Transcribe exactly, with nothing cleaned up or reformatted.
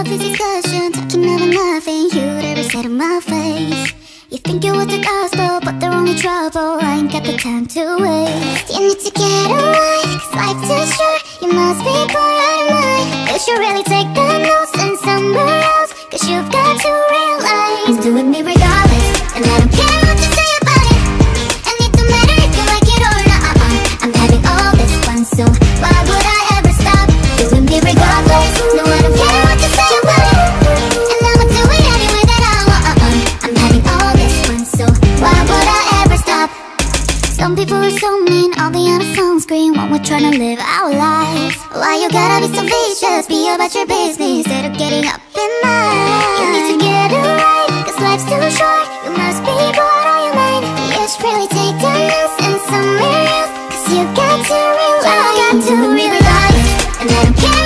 have this discussion, talking about nothing. You'd ever say to my face, you think you're worth a gospel, but they're only trouble. I ain't got the time to waste. You need to get away, cause life's too short. You must be bored out of mind. You should really take the notes and somewhere else, cause you've got to realize it's doing me regardless, and I don't care what you say about it. And it don't matter if you like it or not. I'm having all this fun, so why would I ever stop doing me regardless? No, I don't care what you say about it, and I'ma do it any way that I want. I'm having all this fun, so why would I ever stop? Some people are so mean, I'll be on a sunscreen when we're trying to live our lives. Why you gotta be so vicious? Be about your business instead of getting up in mind. You need to get away, cause life's too short. You must be bored out your mind. You should really take the notes and somewhere else, cause you got to realize. You got to realize, and I don't care.